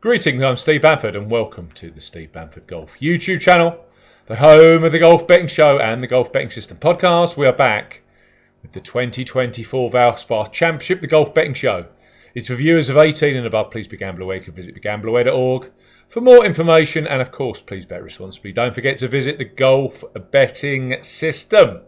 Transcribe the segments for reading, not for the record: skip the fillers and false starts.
Greetings, I'm Steve Bamford and welcome to the Steve Bamford Golf YouTube channel, the home of the Golf Betting Show and the Golf Betting System podcast. We are back with the 2024 Valspar Championship, the Golf Betting Show. It's for viewers of 18 and above. Please be gamble aware. You can visit begambleaware.org for more information and, of course, please bet responsibly. Don't forget to visit the Golf Betting System,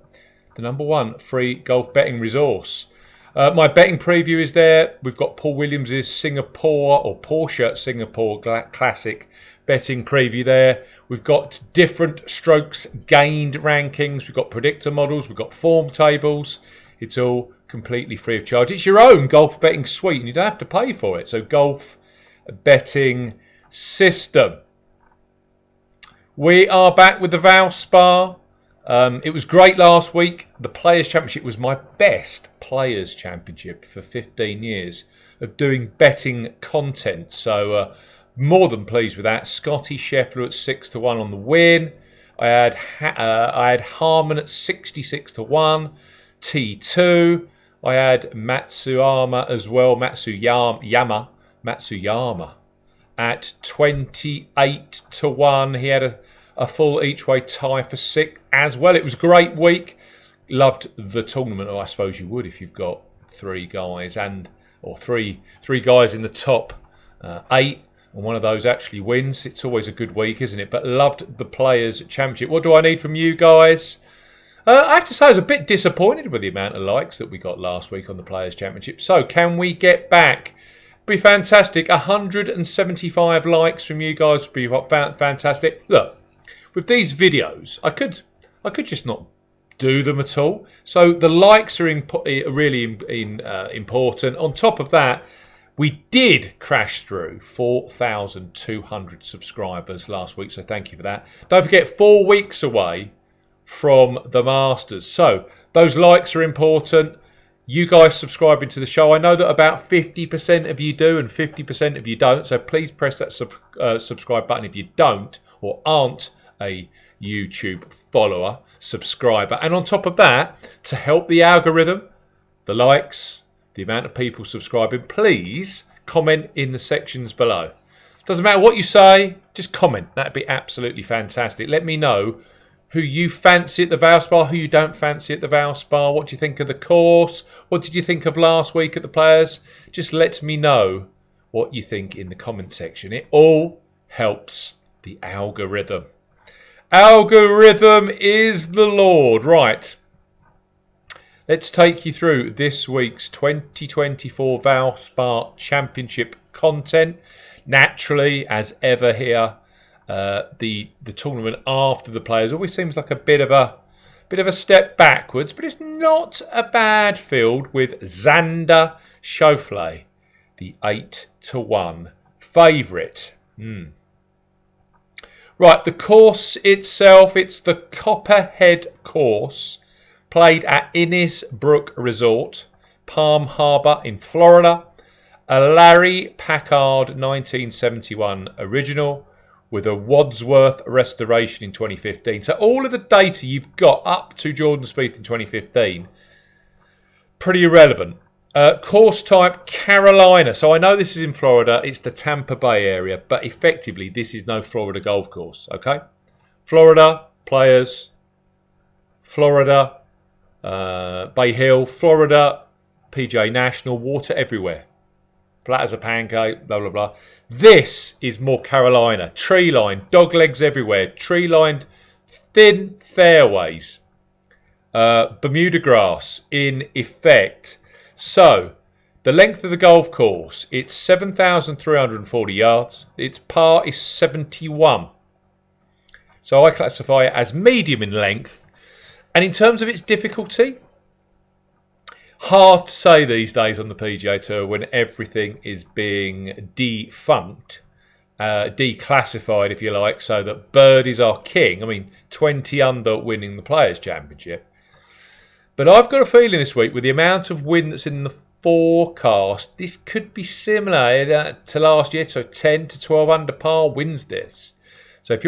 the number one free golf betting resource. My betting preview is there. We've got Paul Williams' Porsche Singapore Classic betting preview there. We've got different strokes gained rankings. We've got predictor models. We've got form tables. It's all completely free of charge. It's your own golf betting suite and you don't have to pay for it. So Golf Betting System. We are back with the Valspar. It was great last week. The Players Championship was my best Players Championship for 15 years of doing betting content. So more than pleased with that. Scottie Scheffler at 6-1 on the win. I had Harmon at 66-1. T2. I had Matsuyama as well. Matsuyama at 28-1. He had a full each-way tie for sixth as well. It was a great week. Loved the tournament. Oh, I suppose you would if you've got three guys or three guys in the top eight, and one of those actually wins. It's always a good week, isn't it? But loved the Players Championship. What do I need from you guys? I have to say I was a bit disappointed with the amount of likes that we got last week on the Players Championship. So can we get back? Be fantastic. 175 likes from you guys would be fantastic. Look. With these videos, I could just not do them at all. So the likes are really important. On top of that, we did crash through 4,200 subscribers last week. So thank you for that. Don't forget, 4 weeks away from the Masters. So those likes are important. You guys subscribing to the show, I know that about 50% of you do and 50% of you don't. So please press that subscribe button if you don't or aren't a YouTube follower, subscriber. And on top of that, to help the algorithm, the likes, the amount of people subscribing, please comment in the sections below. Doesn't matter what you say, just comment. That'd be absolutely fantastic. Let me know who you fancy at the Valspar, who you don't fancy at the Valspar. What do you think of the course? What did you think of last week at the Players? Just let me know what you think in the comment section. It all helps the algorithm. Algorithm is the Lord. Right, let's take you through this week's 2024 Valspar Championship content. Naturally, as ever here, the tournament after the Players always seems like a bit of a step backwards, but it's not a bad field with Xander Schauffele, the 8-1 favourite. Right, the course itself, it's the Copperhead course, played at Innisbrook Resort, Palm Harbor in Florida. A Larry Packard 1971 original with a Wadsworth restoration in 2015. So all of the data you've got up to Jordan Spieth in 2015, pretty irrelevant. Course type, Carolina. So I know this is in Florida. It's the Tampa Bay area. But effectively, this is no Florida golf course. Okay? Florida, Players. Florida, Bay Hill. Florida, PGA National. Water everywhere. Flat as a pancake. Blah, blah, blah. This is more Carolina. Tree-lined. Dog legs everywhere. Tree-lined. Thin fairways. Bermuda grass, in effect. So, the length of the golf course, it's 7,340 yards. Its par is 71. So I classify it as medium in length. And in terms of its difficulty, hard to say these days on the PGA Tour when everything is being defunked, declassified, if you like, so that birdies are king. I mean, 20 under winning the Players' Championship. But I've got a feeling this week, with the amount of wind that's in the forecast, this could be similar to last year. So 10 to 12 under par wins this. So if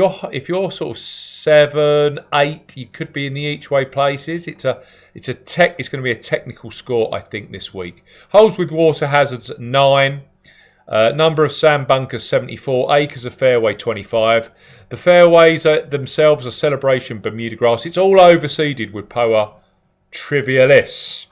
you're sort of 7, 8, you could be in the each way places. It's going to be a technical score, I think, this week. Holes with water hazards at 9. Number of sand bunkers 74, acres of fairway 25. The fairways themselves are Celebration Bermuda grass. It's all overseeded with Poa Trivialis.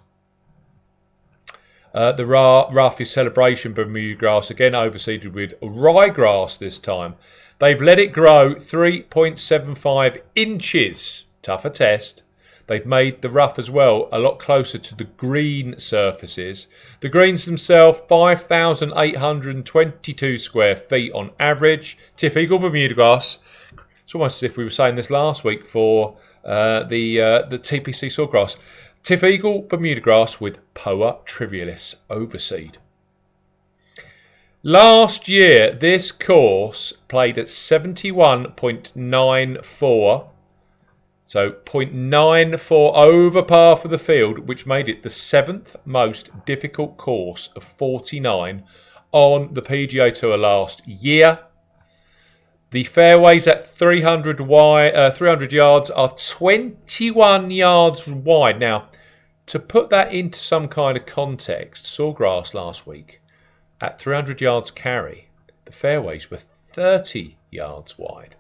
The rough is Celebration Bermuda grass, again overseeded with ryegrass this time. They've let it grow 3.75 inches. Tougher test. They've made the rough as well a lot closer to the green surfaces. The greens themselves, 5,822 square feet on average. Tiff Eagle Bermuda grass. It's almost as if we were saying this last week for the TPC Sawgrass. Tiff Eagle Bermuda grass with Poa Trivialis overseed. Last year, this course played at 71.94. So 0.94 over par for the field, which made it the 7th most difficult course of 49 on the PGA Tour last year. The fairways at 300 yards are 21 yards wide. Now, to put that into some kind of context, Sawgrass last week at 300 yards carry, the fairways were 30 yards wide.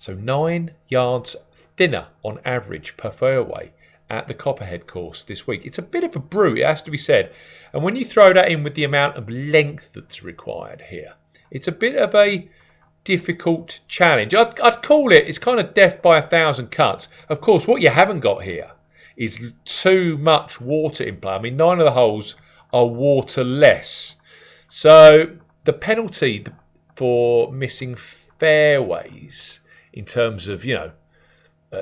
So 9 yards thinner on average per fairway at the Copperhead course this week. It's a bit of a brew, it has to be said. And when you throw that in with the amount of length that's required here, it's a bit of a difficult challenge. I'd call it, it's kind of death by a thousand cuts. Of course, what you haven't got here is too much water in play. I mean, 9 of the holes are waterless. So the penalty for missing fairways in terms of,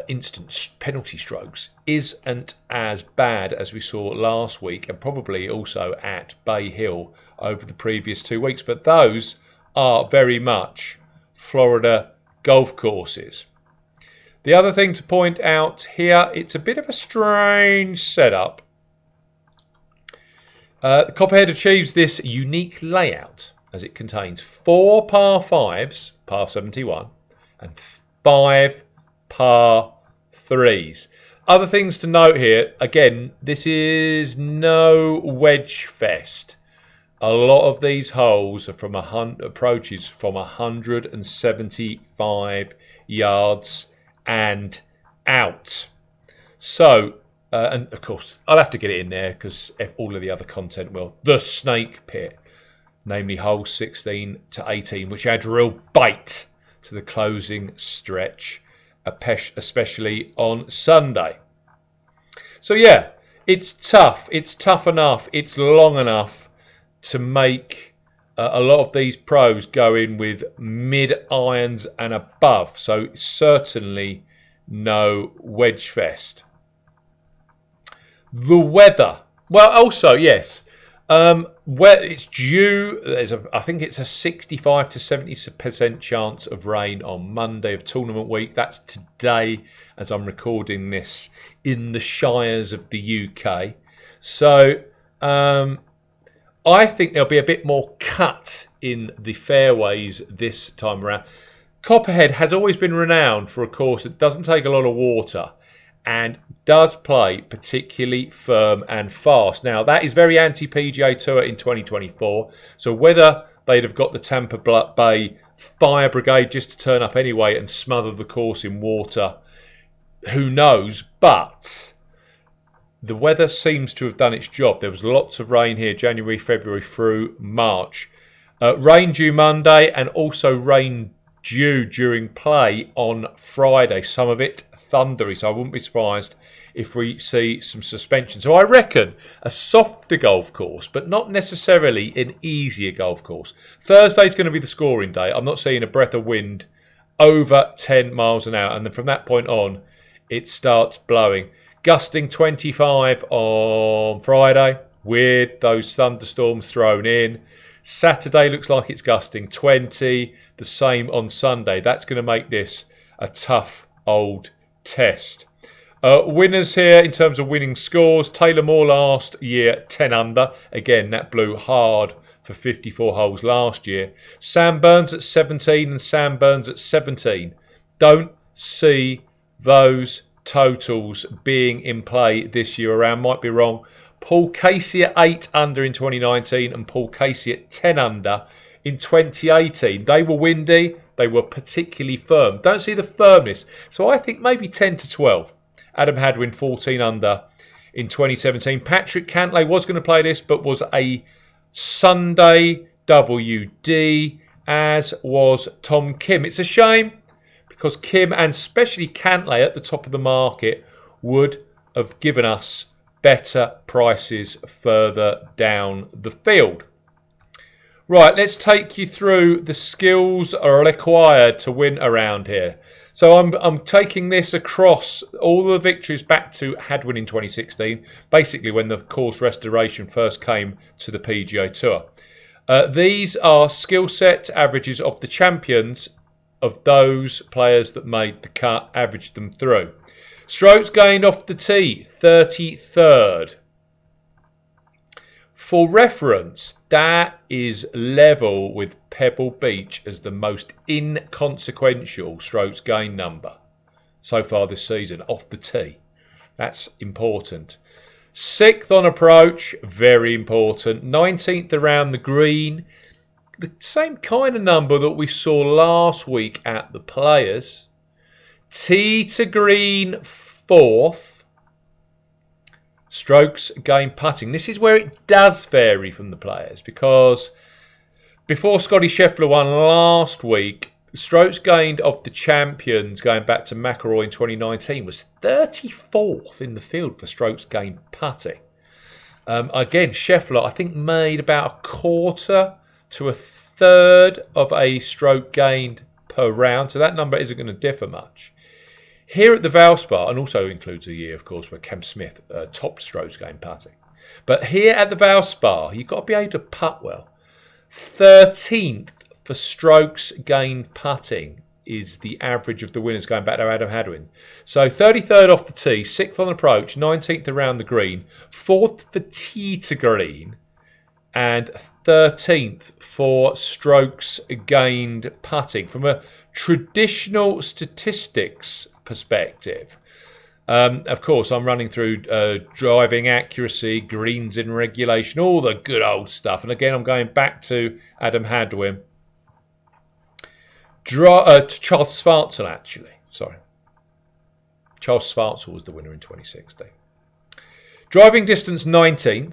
instant penalty strokes isn't as bad as we saw last week and probably also at Bay Hill over the previous 2 weeks. But those are very much Florida golf courses. The other thing to point out here, it's a bit of a strange setup. Copperhead achieves this unique layout as it contains 4 par 5s, par 71, and 5 par 3s. Other things to note here, again, this is no wedge fest. A lot of these holes are from approaches from 175 yards and out. So, and of course, I'll have to get it in there because all of the other content will. The snake pit, namely holes 16 to 18, which had real bite to the closing stretch, especially on Sunday. So yeah, it's tough enough, it's long enough to make a lot of these pros go in with mid-irons and above, so certainly no wedge fest. The weather, well also, yes, where it's due, I think it's a 65 to 70% chance of rain on Monday of tournament week. That's today as I'm recording this in the Shires of the UK. So I think there'll be a bit more cut in the fairways this time around. Copperhead has always been renowned for a course that doesn't take a lot of water and does play particularly firm and fast. Now, that is very anti-PGA Tour in 2024. So whether they'd have got the Tampa Bay Fire Brigade just to turn up anyway and smother the course in water, who knows? But the weather seems to have done its job. There was lots of rain here, January, February through March. Rain due Monday and also rain due during play on Friday. Some of it thundery, so I wouldn't be surprised if we see some suspension. So I reckon a softer golf course, but not necessarily an easier golf course. Thursday's going to be the scoring day. I'm not seeing a breath of wind over 10 miles an hour. And then from that point on, it starts blowing. Gusting 25 on Friday with those thunderstorms thrown in. Saturday looks like it's gusting 20. The same on Sunday. That's going to make this a tough old test. Winners here in terms of winning scores. Taylor Moore last year 10 under. Again, that blew hard for 54 holes last year. Sam Burns at 17 and Sam Burns at 17. Don't see those totals being in play this year around. Might be wrong. Paul Casey at 8 under in 2019 and Paul Casey at 10 under in 2018. They were windy. They were particularly firm. Don't see the firmness. So I think maybe 10 to 12. Adam Hadwin, 14 under in 2017. Patrick Cantlay was going to play this, but was a Sunday WD, as was Tom Kim. It's a shame, because Kim and especially Cantlay at the top of the market would have given us better prices further down the field. Right, let's take you through the skills are required to win around here. So I'm taking this across all the victories back to Hadwin in 2016, basically when the course restoration first came to the PGA Tour. These are skill set averages of the champions, of those players that made the cut, averaged them through. Strokes gained off the tee, 33rd. For reference, that is level with Pebble Beach as the most inconsequential strokes gained number so far this season, off the tee. That's important. 6th on approach, very important. 19th around the green, the same kind of number that we saw last week at the Players. Tee to green, 4th. Strokes gained putting. This is where it does vary from the Players, because before Scottie Scheffler won last week, strokes gained of the champions going back to McIlroy in 2019 was 34th in the field for strokes gained putting. Again, Scheffler, I think, made about a quarter to a third of a stroke gained per round, so that number isn't going to differ much. Here at the Valspar, and also includes a year, of course, where Cam Smith topped strokes gained putting. But here at the Valspar, you've got to be able to putt well. 13th for strokes gained putting is the average of the winners going back to Adam Hadwin. So 33rd off the tee, 6th on approach, 19th around the green, 4th for tee to green, and 13th for strokes gained putting. From a traditional statistics perspective, of course, I'm running through driving accuracy, greens in regulation, all the good old stuff. And again, I'm going back to Adam Hadwin. Charles Svartzel, actually. Sorry. Charles Svartzel was the winner in 2016. Driving distance, 19th.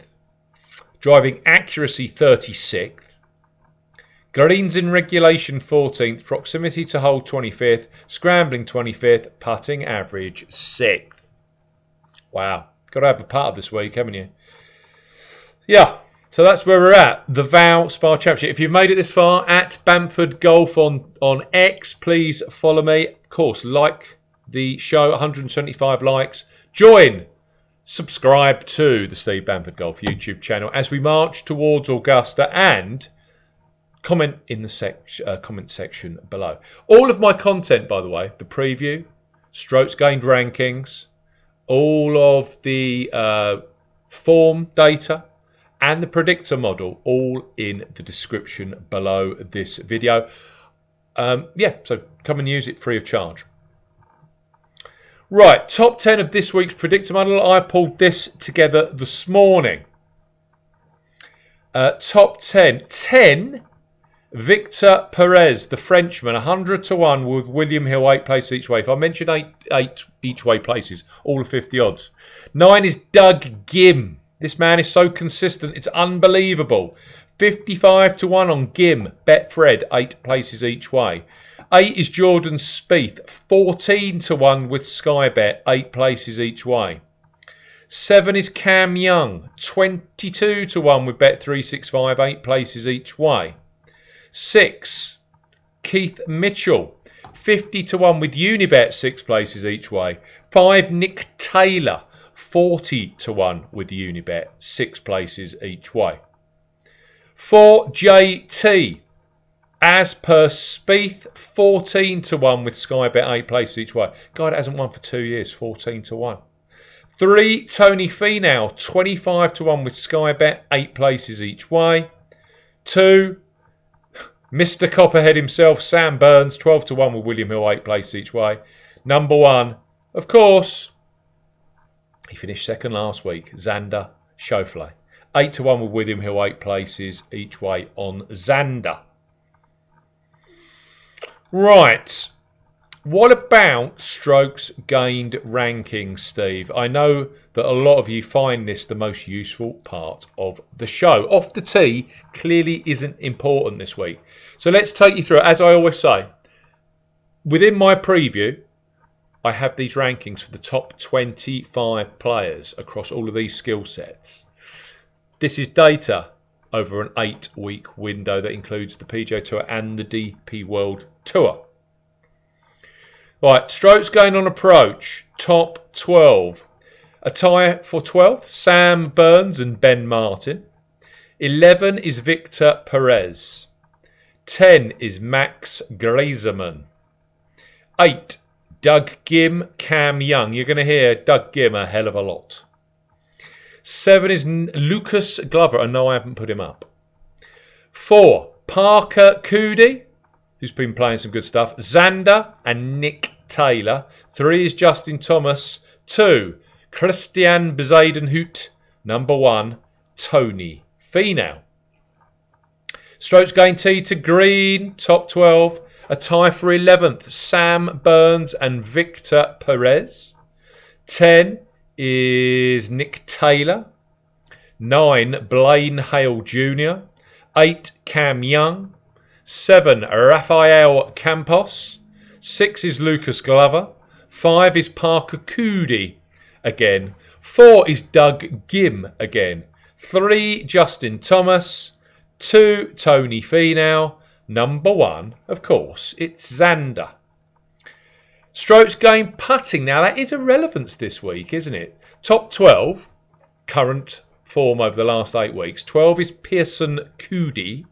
Driving accuracy, 36th. Greens in regulation, 14th. Proximity to hole, 25th. Scrambling, 25th. Putting average, 6th. Wow. Got to have a putter this week, haven't you? Yeah. So that's where we're at, the Valspar Championship. If you've made it this far, at Bamford Golf on X, please follow me. Of course, like the show, 175 likes. Join, subscribe to the Steve Bamford Golf YouTube channel as we march towards Augusta, and comment in the comment section below. All of my content, by the way, the preview, strokes gained rankings, all of the form data, and the predictor model, all in the description below this video. Yeah, so come and use it free of charge. Right, top 10 of this week's predictor model. I pulled this together this morning. Top 10. 10, Victor Perez, the Frenchman, 100 to 1 with William Hill, 8 places each way. If I mentioned 8 each way places, all of 50 odds. 9 is Doug Ghim. This man is so consistent, it's unbelievable. 55 to 1 on Ghim, Betfred, 8 places each way. 8 is Jordan Spieth, 14 to 1 with Skybet, 8 places each way. 7 is Cam Young, 22 to 1 with Bet365, 8 places each way. 6, Keith Mitchell, 50 to 1 with Unibet, 6 places each way. 5, Nick Taylor, 40 to 1 with Unibet, 6 places each way. 4, JT, as per Spieth, 14 to 1 with Skybet, 8 places each way. God, it hasn't won for 2 years, 14 to 1. 3, Tony Finau, 25 to 1 with Skybet, 8 places each way. 2, Mr. Copperhead himself, Sam Burns, 12 to 1 with William Hill, 8 places each way. Number 1, of course, he finished second last week, Xander Schauffele, 8 to 1 with William Hill, 8 places each way on Xander. Right. What about strokes gained ranking, Steve? I know that a lot of you find this the most useful part of the show. Off the tee clearly isn't important this week. So let's take you through it. As I always say, within my preview, I have these rankings for the top 25 players across all of these skill sets. This is data over an 8-week window that includes the PGA Tour and the DP World Tour. Right, strokes gained on approach, top 12. A tie for 12th, Sam Burns and Ben Martin. 11 is Victor Perez. 10 is Max Gleiserman. 8, Doug Ghim, Cam Young. You're going to hear Doug Ghim a hell of a lot. 7 is Lucas Glover, and no, I haven't put him up. 4, Parker Coody, who's been playing some good stuff. Xander and Nick Taylor. 3 is Justin Thomas. 2, Christian Bezuidenhout. Number 1, Tony Finau. Strokes gained tee to green, top 12. A tie for 11th, Sam Burns and Victor Perez. 10 is Nick Taylor. 9, Blaine Hale Jr. 8, Cam Young. 7, Rafael Campos. 6 is Lucas Glover. 5 is Parker Coody again. 4 is Doug Ghim again. 3, Justin Thomas. 2, Tony Finau. Number 1, of course, it's Xander. Strokes gained putting. Now, that is a relevance this week, isn't it? Top 12, current form over the last 8 weeks. 12 is Pearson Coody.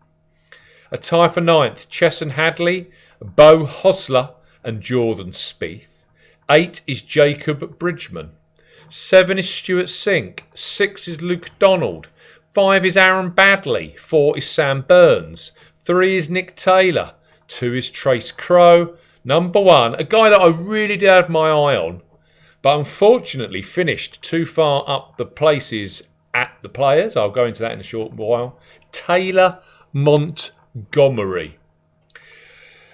A tie for 9th, Chesson Hadley, Bo Hosler and Jordan Spieth. 8 is Jacob Bridgman. 7 is Stuart Sink. 6 is Luke Donald. 5 is Aaron Baddeley. 4 is Sam Burns. 3 is Nick Taylor. 2 is Trace Crow. Number 1, a guy that I really did have my eye on, but unfortunately finished too far up the places at the Players. I'll go into that in a short while. Taylor Montgomery.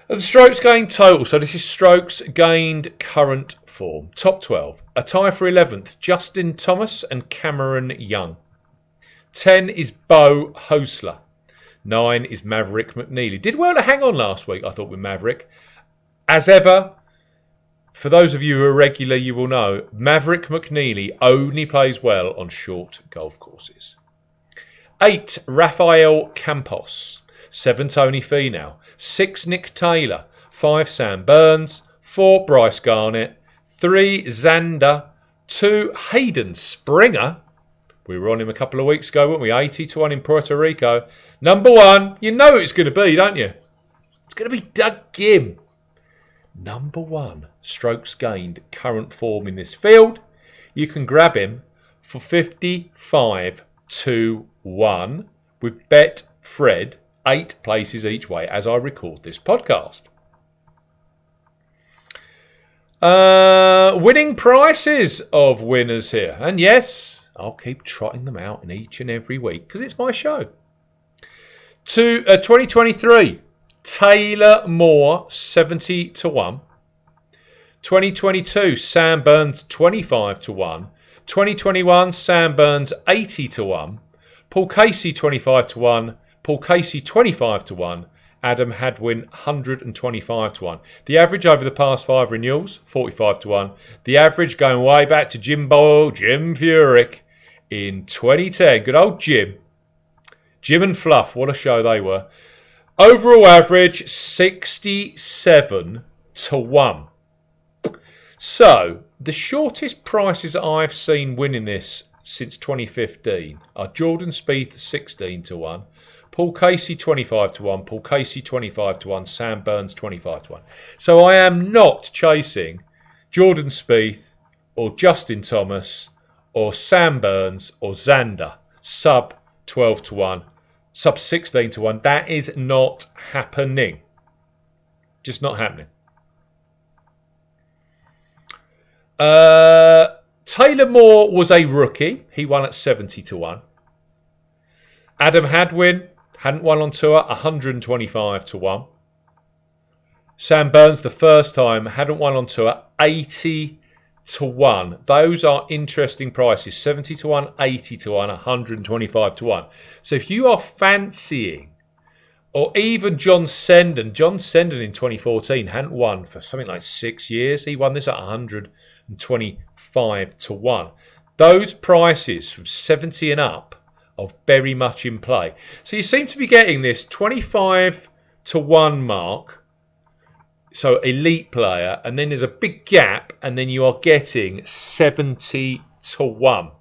And the strokes gained total. So this is strokes gained current form. Top 12. A tie for 11th, Justin Thomas and Cameron Young. 10 is Bo Hosler. 9 is Maverick McNeely. Did well to hang on last week, I thought, with Maverick. As ever, for those of you who are regular, you will know Maverick McNeely only plays well on short golf courses. 8, Rafael Campos. 7, Tony Finau. 6, Nick Taylor. 5, Sam Burns. 4, Bryce Garnett. 3, Xander. 2, Hayden Springer. We were on him a couple of weeks ago, weren't we? 80-1 in Puerto Rico. Number 1, you know it's going to be, don't you? It's going to be Doug Ghim. Number 1, strokes gained, current form in this field. You can grab him for 55-1 with Betfred, 8 places each way as I record this podcast. Winning prices of winners here. And yes, I'll keep trotting them out in each and every week because it's my show. 2023, Taylor Moore, 70-1. 2022, Sam Burns, 25-1. 2021, Sam Burns, 80-1. Paul Casey, 25-1. Paul Casey, 25-1. Adam Hadwin, 125-1. The average over the past 5 renewals, 45-1. The average going way back to Jim Furyk. In 2010, good old Jim. Jim and Fluff, what a show they were. Overall average, 67-1. So, the shortest prices I've seen winning this since 2015 are Jordan Spieth, 16-1. Paul Casey, 25-1. Paul Casey, 25-1. Sam Burns, 25-1. So, I am not chasing Jordan Spieth or Justin Thomas or Sam Burns or Xander, sub 12-1, sub 16-1. That is not happening. Just not happening. Taylor Moore was a rookie. He won at 70-1. Adam Hadwin hadn't won on tour, 125-1. Sam Burns the first time hadn't won on tour, 80 to 1. Those are interesting prices, 70 to 1, 80 to 1, 125 to 1. So if you are fancying, or even John Senden in 2014 hadn't won for something like 6 years. He won this at 125 to 1. Those prices from 70 and up are very much in play. So you seem to be getting this 25 to 1 mark, so elite player, and then there's a big gap, and then you are getting 70 to 1.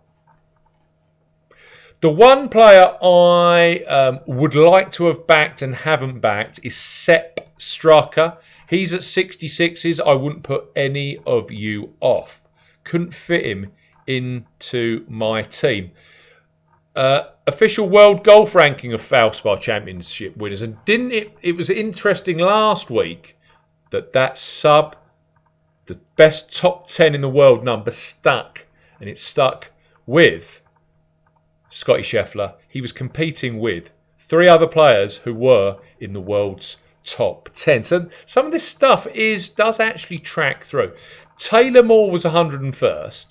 The one player I would like to have backed and haven't backed is Sepp Straka. He's at 66s. I wouldn't put any of you off. Couldn't fit him into my team. Official world golf ranking of Valspar Championship winners. And didn't it was interesting last week that sub, the best top 10 in the world number, stuck. And it stuck with Scottie Scheffler. He was competing with three other players who were in the world's top 10. So some of this stuff does actually track through. Taylor Moore was 101st.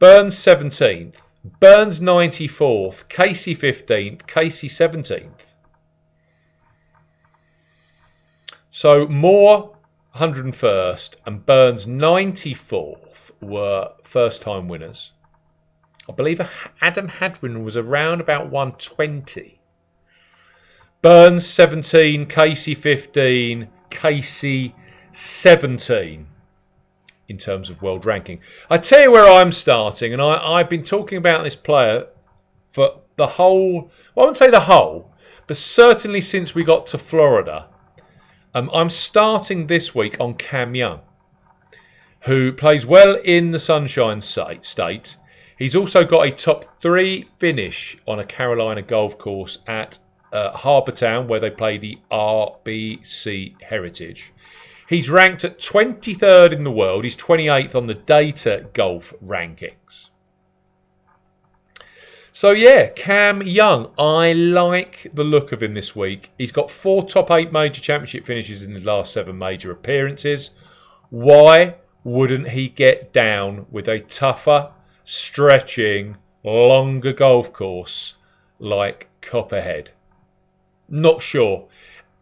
Burns 17th. Burns 94th. Casey 15th. Casey 17th. So Moore 101st and Burns 94th were first-time winners. I believe Adam Hadwin was around about 120. Burns 17, Casey 15, Casey 17 in terms of world ranking. I tell you where I'm starting, and I've been talking about this player for the whole, well, I wouldn't say the whole, but certainly since we got to Florida. I'm starting this week on Cam Young, who plays well in the Sunshine State. He's also got a top 3 finish on a Carolina golf course at Harbour Town, where they play the RBC Heritage. He's ranked at 23rd in the world. He's 28th on the data golf rankings. So yeah, Cam Young. I like the look of him this week. He's got 4 top 8 major championship finishes in his last 7 major appearances. Why wouldn't he get down with a tougher, stretching, longer golf course like Copperhead? Not sure.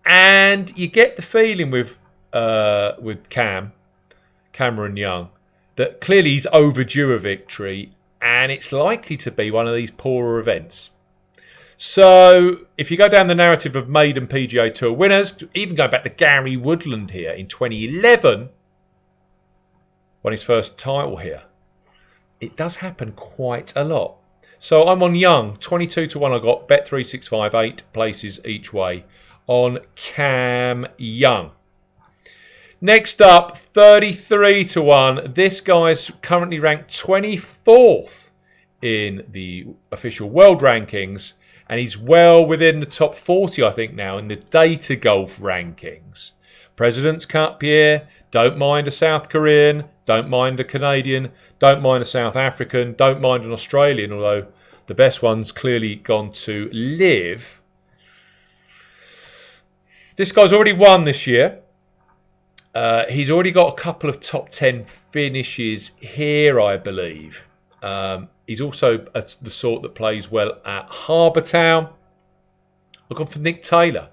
And you get the feeling with Cameron Young that clearly he's overdue a victory, and it's likely to be one of these poorer events. So if you go down the narrative of maiden PGA Tour winners, even going back to Gary Woodland here in 2011, won his first title here. It does happen quite a lot. So I'm on Young, 22 to 1 I got, Bet365, 8 places each way on Cam Young. Next up, 33 to 1. This guy's currently ranked 24th in the official world rankings, and he's well within the top 40, I think, now in the data golf rankings. President's Cup year, don't mind a South Korean, don't mind a Canadian, don't mind a South African, don't mind an Australian, although the best one's clearly gone to live. This guy's already won this year. He's already got a couple of top 10 finishes here, I believe. He's also the sort that plays well at Harbour Town. I've gone for Nick Taylor.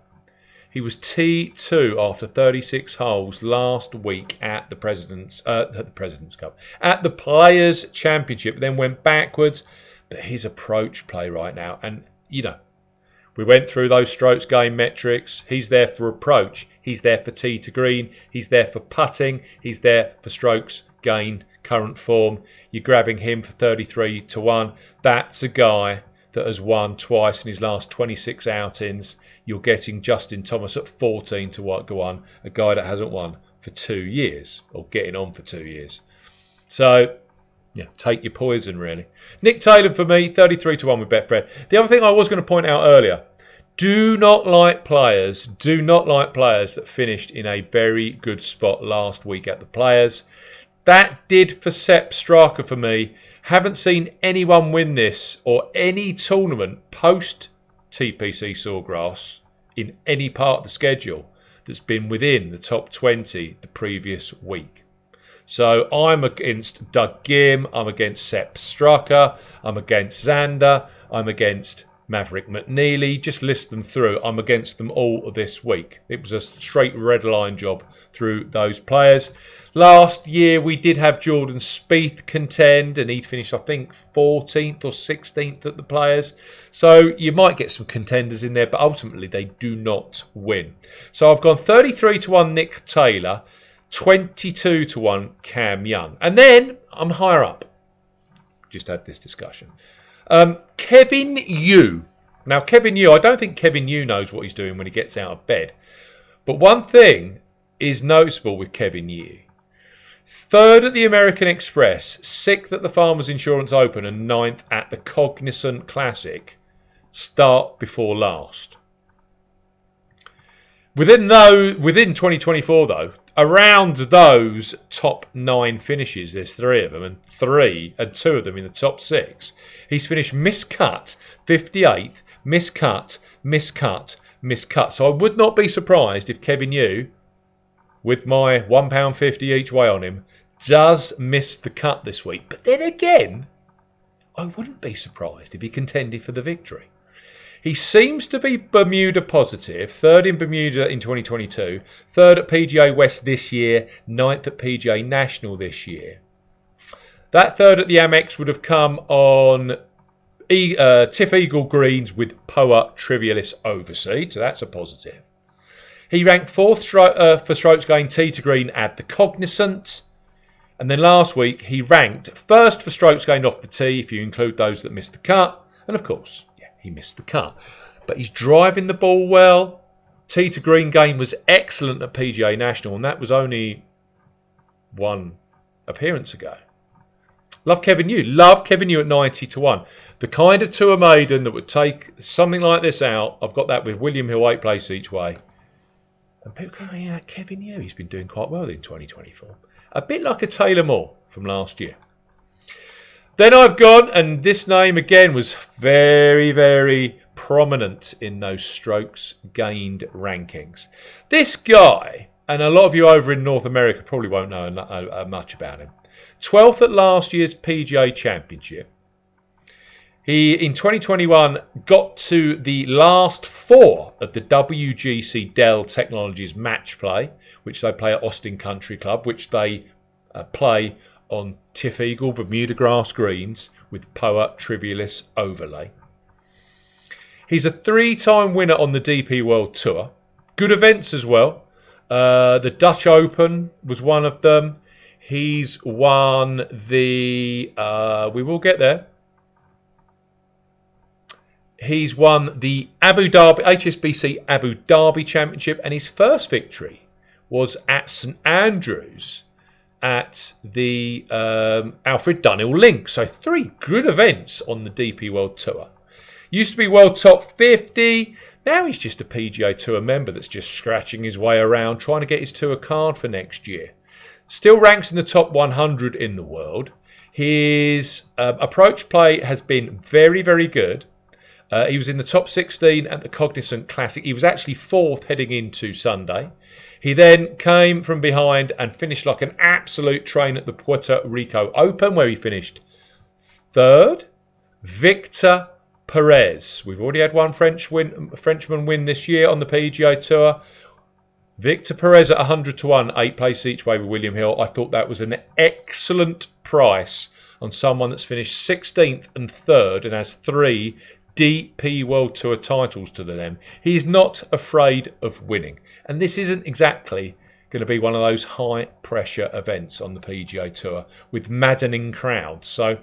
He was T2 after 36 holes last week at the President's Cup. At the Players Championship, then went backwards. But his approach play right now, and you know, we went through those strokes gain metrics. He's there for approach. He's there for tee to green. He's there for putting. He's there for strokes gained, current form. You're grabbing him for 33 to 1. That's a guy that has won twice in his last 26 outings. You're getting Justin Thomas at 14 to 1, a guy that hasn't won for 2 years, or getting on for 2 years. So, yeah, take your poison, really. Nick Taylor for me, 33 to 1 with Betfred. The other thing I was going to point out earlier, do not like players that finished in a very good spot last week at the Players. That did for Sepp Straka for me. Haven't seen anyone win this or any tournament post TPC Sawgrass in any part of the schedule that's been within the top 20 the previous week. So I'm against Doug Ghim, I'm against Sepp Straka, I'm against Xander, I'm against Maverick McNeely. Just list them through. I'm against them all this week. It was a straight red line job through those players. Last year we did have Jordan Spieth contend, and he'd finished, I think, 14th or 16th at the Players. So you might get some contenders in there, but ultimately they do not win. So I've gone 33-1 Nick Taylor, 22-1 Cam Young. And then I'm higher up. Just had this discussion. Kevin Yu. Now, Kevin Yu, I don't think Kevin Yu knows what he's doing when he gets out of bed. But one thing is noticeable with Kevin Yu. Third at the American Express, sixth at the Farmers Insurance Open, and ninth at the Cognizant Classic. Start before last. Within 2024, though, around those top 9 finishes, there's 3 of them, and 2 of them in the top 6. He's finished miscut, 58th, miscut, miscut, miscut. So I would not be surprised if Kevin Yu, with my £1.50 each way on him, does miss the cut this week. But then again, I wouldn't be surprised if he contended for the victory. He seems to be Bermuda positive, third in Bermuda in 2022, third at PGA West this year, ninth at PGA National this year. That third at the Amex would have come on Tiff Eagle greens with Poa Trivialis overseed, so that's a positive. He ranked fourth for strokes going tee to green at the Cognizant. And then last week he ranked first for strokes going off the tee, if you include those that missed the cut. And of course, he missed the cut, but he's driving the ball well. Tee to green game was excellent at PGA National, and that was only one appearance ago. Love Kevin Yu at 90-1. The kind of tour maiden that would take something like this out. I've got that with William Hill 8 place each way. And people go, yeah, Kevin Yu, he's been doing quite well in 2024. A bit like a Taylor Moore from last year. Then I've gone, and this name again was very, very prominent in those strokes gained rankings. This guy, and a lot of you over in North America probably won't know much about him. 12th at last year's PGA Championship. He, in 2021, got to the last 4 of the WGC Dell Technologies match play, which they play at Austin Country Club, which they play on Tiff Eagle Bermuda grass greens with Poa Trivialis overlay. He's a 3-time winner on the DP World Tour. Good events as well. The Dutch Open was one of them. He's won the... we will get there. He's won the HSBC Abu Dhabi Championship, and his first victory was at St Andrews at the Alfred Dunhill Links. So 3 good events on the DP World Tour. Used to be World Top 50. Now he's just a PGA Tour member that's just scratching his way around trying to get his tour card for next year. Still ranks in the top 100 in the world. His approach play has been very, very good. He was in the top 16 at the Cognizant Classic. He was actually 4th heading into Sunday. He then came from behind and finished like an absolute train at the Puerto Rico Open, where he finished 3rd. Victor Perez. We've already had one Frenchman win this year on the PGA Tour. Victor Perez at 100-1, 8 place each way with William Hill. I thought that was an excellent price on someone that's finished 16th and 3rd and has 3 DP World Tour titles to them. He's not afraid of winning. And this isn't exactly going to be one of those high-pressure events on the PGA Tour with maddening crowds. So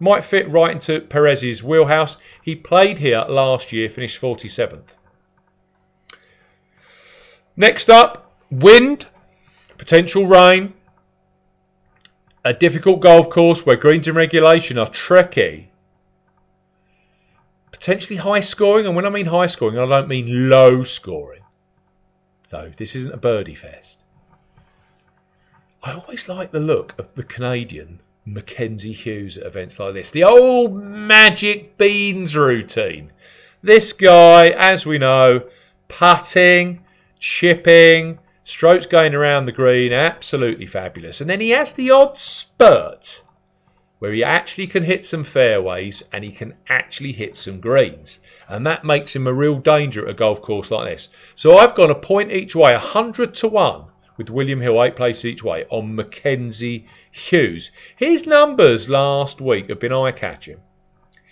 might fit right into Perez's wheelhouse. He played here last year, finished 47th. Next up, wind, potential rain, a difficult golf course where greens in regulation are tricky. Potentially high scoring, and when I mean high scoring, I don't mean low scoring. So this isn't a birdie fest. I always like the look of the Canadian Mackenzie Hughes at events like this. The old magic beans routine. This guy, as we know, putting, chipping, strokes going around the green, absolutely fabulous. And then he has the odd spurt where he actually can hit some fairways and he can actually hit some greens. And that makes him a real danger at a golf course like this. So I've gone a point each way, 100 to 1, with William Hill 8 places each way on Mackenzie Hughes. His numbers last week have been eye-catching.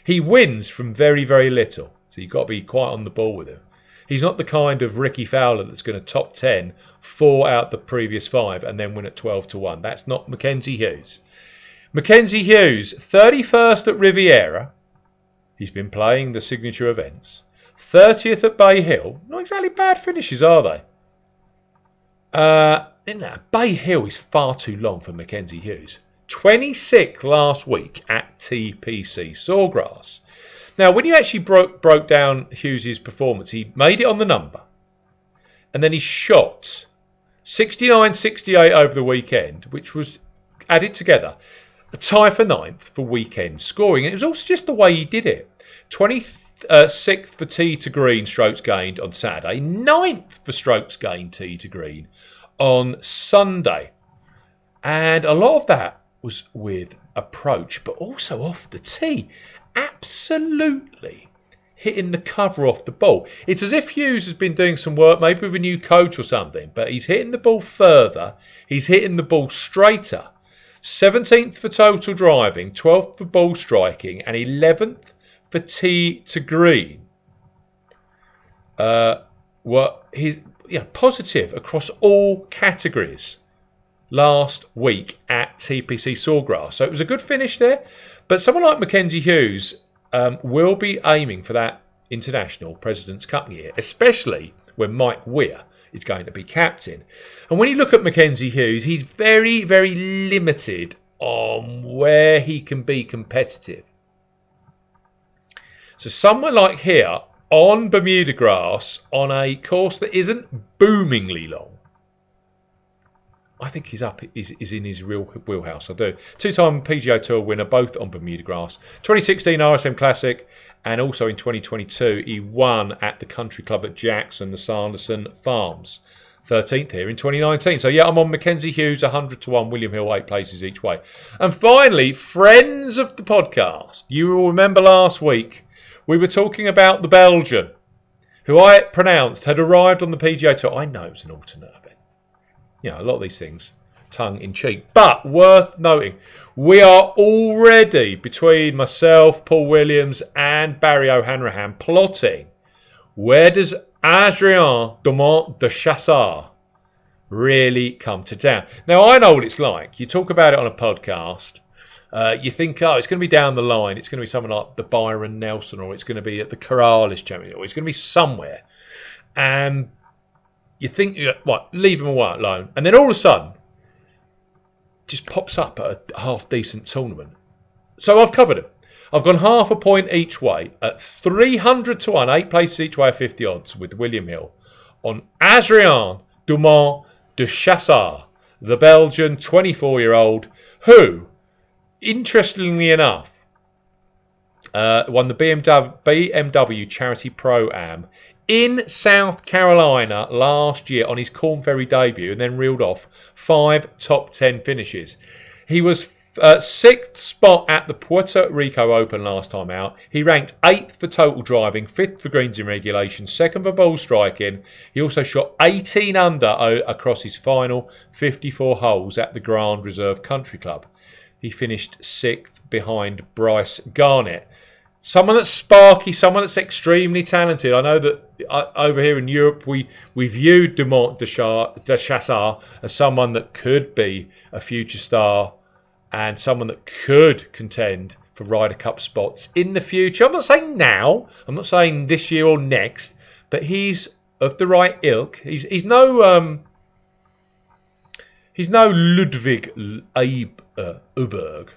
He wins from very, very little. So you've got to be quite on the ball with him. He's not the kind of Ricky Fowler that's going to top 10, 4 out the previous 5, and then win at 12 to 1. That's not Mackenzie Hughes. Mackenzie Hughes, 31st at Riviera. He's been playing the signature events. 30th at Bay Hill. Not exactly bad finishes, are they? Bay Hill is far too long for Mackenzie Hughes. 26th last week at TPC Sawgrass. Now, when you actually broke down Hughes' performance, he made it on the number. And then he shot 69-68 over the weekend, which was added together a tie for 9th for weekend scoring. And it was also just the way he did it. 26th for tee to green strokes gained on Saturday. 9th for strokes gained tee to green on Sunday. And a lot of that was with approach, but also off the tee. Absolutely hitting the cover off the ball. It's as if Hughes has been doing some work, maybe with a new coach or something, but he's hitting the ball further. He's hitting the ball straighter. 17th for total driving, 12th for ball striking, and 11th for tee to green. Positive across all categories last week at TPC Sawgrass. So it was a good finish there. But someone like Mackenzie Hughes will be aiming for that International President's Cup year, especially when Mike Weir is going to be captain. And when you look at Mackenzie Hughes, he's very, very limited on where he can be competitive. So somewhere like here, on Bermuda grass, on a course that isn't boomingly long, I think he's up. He's in his real wheelhouse. I do. 2-time PGA Tour winner, both on Bermuda grass. 2016 RSM Classic, and also in 2022 he won at the Country Club at Jackson, the Sanderson Farms. 13th here in 2019. So yeah, I'm on Mackenzie Hughes 100 to 1, William Hill 8 places each way. And finally, friends of the podcast, you will remember last week we were talking about the Belgian, who I pronounced had arrived on the PGA Tour. I know it was an alternate event. You know, a lot of these things, tongue in cheek. But worth noting, we are already, between myself, Paul Williams and Barry O'Hanrahan, plotting where does Adrien Dumont de Chassard really come to town. Now, I know what it's like. You talk about it on a podcast. You think, oh, it's going to be down the line. It's going to be someone like the Byron Nelson, or it's going to be at the Corrales Championship, or it's going to be somewhere. And you think, what, leave him alone. And then all of a sudden, just pops up at a half-decent tournament. So I've covered him. I've gone 0.5 point each way at 300 to 1, 8 places each way at 50 odds with William Hill on Adrien Dumont de Chassard, the Belgian 24-year-old who, interestingly enough, won the BMW Charity Pro-Am in South Carolina last year on his Corn Ferry debut, and then reeled off 5 top 10 finishes. He was 6th spot at the Puerto Rico Open last time out. He ranked 8th for total driving, 5th for greens in regulation, 2nd for ball striking. He also shot 18 under across his final 54 holes at the Grand Reserve Country Club. He finished 6th behind Bryce Garnett. Someone that's sparky, someone that's extremely talented. I know that over here in Europe, we viewed Dumont de Chassard as someone that could be a future star and someone that could contend for Ryder Cup spots in the future. I'm not saying now. I'm not saying this year or next. But he's of the right ilk. He's no Ludwig Åberg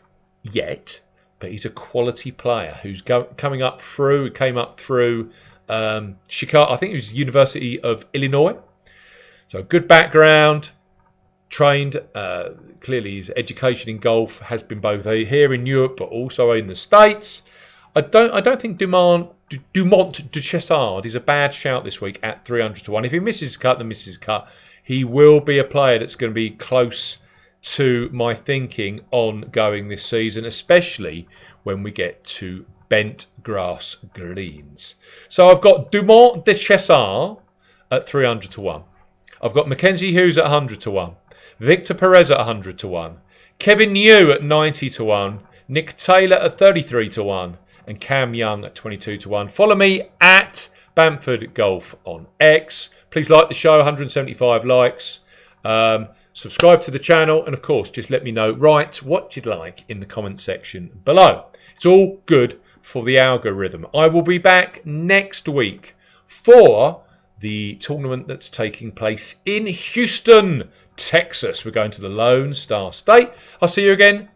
yet. But he's a quality player who's came up through Chicago. I think it was University of Illinois. So good background, trained. Clearly his education in golf has been both here in Europe but also in the States. I I don't think Dumont de Chessard is a bad shout this week at 300 to 1. If he misses his cut, then misses his cut. He will be a player that's going to be close to my thinking ongoing this season, especially when we get to bent grass greens. So I've got Dumont de Chessard at 300 to 1. I've got Mackenzie Hughes at 100 to 1. Victor Perez at 100 to 1. Kevin Yu at 90 to 1. Nick Taylor at 33 to 1. And Cam Young at 22 to 1. Follow me at Bamford Golf on X. Please like the show, 175 likes. Subscribe to the channel, and of course just let me know, write what you'd like in the comment section below. It's all good for the algorithm. I will be back next week for the tournament that's taking place in Houston, Texas. We're going to the Lone Star State. I'll see you again